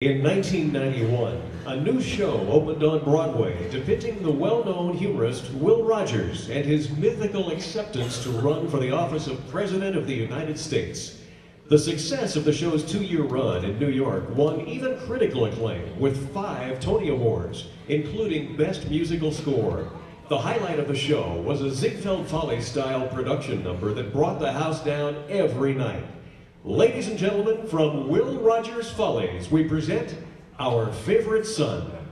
In 1991, a new show opened on Broadway depicting the well-known humorist Will Rogers and his mythical acceptance to run for the office of President of the United States. The success of the show's two-year run in New York won even critical acclaim with 5 Tony Awards, including Best Musical Score. The highlight of the show was a Ziegfeld Follies-style production number that brought the house down every night. Ladies and gentlemen, from Will Rogers Follies, we present Our Favorite Son.